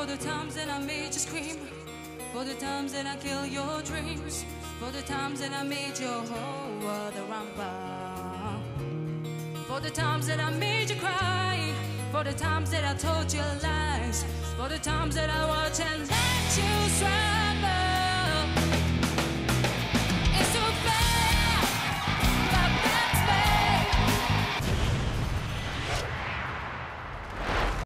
For the times that I made you scream, for the times that I killed your dreams, for the times that I made your whole world a rumble, for the times that I made you cry, for the times that I told you lies, for the times that I watched and let you smile.